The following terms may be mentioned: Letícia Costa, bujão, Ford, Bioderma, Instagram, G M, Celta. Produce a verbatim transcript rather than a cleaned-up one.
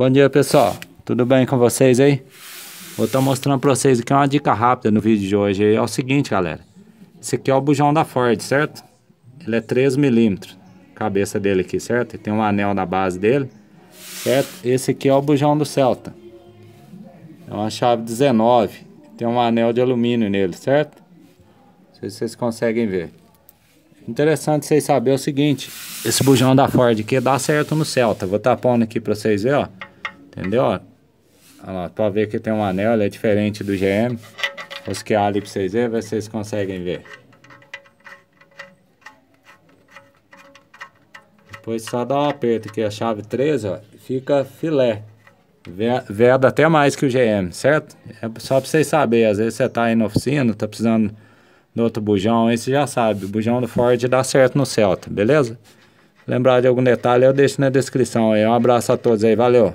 Bom dia, pessoal, tudo bem com vocês aí? Vou estar mostrando para vocês aqui uma dica rápida no vídeo de hoje. É o seguinte, galera, esse aqui é o bujão da Ford, certo? Ele é treze milímetros, cabeça dele aqui, certo? E tem um anel na base dele, certo? Esse aqui é o bujão do Celta, é uma chave dezenove, tem um anel de alumínio nele, certo? Não sei se vocês conseguem ver. Interessante vocês saberem o seguinte, esse bujão da Ford aqui dá certo no Celta. Vou estar pondo aqui para vocês verem, ó. Entendeu? Olha lá, pra ver que tem um anel, ele é diferente do G M. Vou esquear ali para vocês verem, ver se vocês conseguem ver. Depois só dá um aperto aqui, a chave treze, ó, fica filé. Veda até mais que o G M, certo? É só para vocês saberem, às vezes você tá aí na oficina, tá precisando... do outro bujão, esse já sabe, o bujão do Ford dá certo no Celta, beleza? Lembrar de algum detalhe eu deixo na descrição aí. Um abraço a todos aí, valeu!